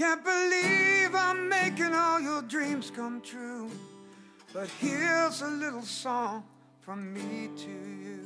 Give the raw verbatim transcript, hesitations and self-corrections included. Can't believe I'm making all your dreams come true, but here's a little song from me to you.